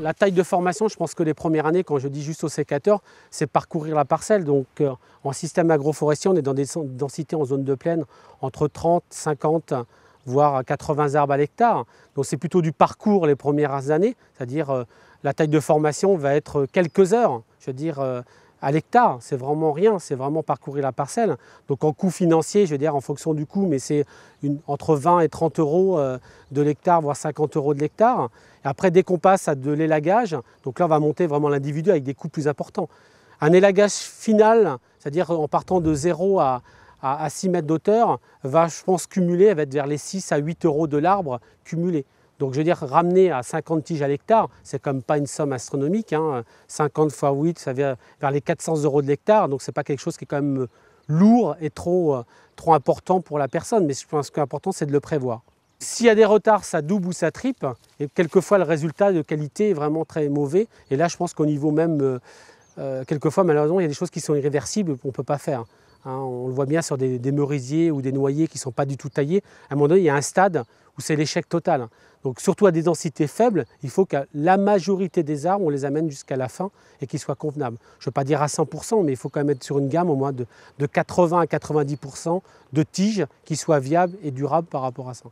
La taille de formation, je pense que les premières années, quand je dis juste au sécateur, c'est parcourir la parcelle. Donc en système agroforestier, on est dans des densités en zone de plaine entre 30, 50, voire 80 arbres à l'hectare. Donc c'est plutôt du parcours les premières années, c'est-à-dire la taille de formation va être quelques heures, je veux dire à l'hectare, c'est vraiment rien, c'est vraiment parcourir la parcelle. Donc en coût financier, je veux dire en fonction du coût, mais c'est entre 20 et 30 euros de l'hectare, voire 50 euros de l'hectare. Et après, dès qu'on passe à de l'élagage, donc là on va monter vraiment l'individu avec des coûts plus importants. Un élagage final, c'est-à-dire en partant de 0 à 6 mètres d'hauteur, va, je pense, cumuler, va être vers les 6 à 8 euros de l'arbre cumulé. Donc je veux dire, ramener à 50 tiges à l'hectare, c'est quand même pas une somme astronomique, hein. 50 x 8, ça vient vers les 400 euros de l'hectare, donc c'est pas quelque chose qui est quand même lourd et trop important pour la personne, mais je pense que l'important c'est de le prévoir. S'il y a des retards, ça double ou ça triple, et quelquefois le résultat de qualité est vraiment très mauvais, et là je pense qu'au niveau même, quelquefois malheureusement il y a des choses qui sont irréversibles, on ne peut pas faire. Hein, on le voit bien sur des merisiers ou des noyers qui ne sont pas du tout taillés. À un moment donné, il y a un stade où c'est l'échec total. Donc surtout à des densités faibles, il faut que la majorité des arbres, on les amène jusqu'à la fin et qu'ils soient convenables. Je ne veux pas dire à 100%, mais il faut quand même être sur une gamme au moins de 80 à 90% de tiges qui soient viables et durables par rapport à ça.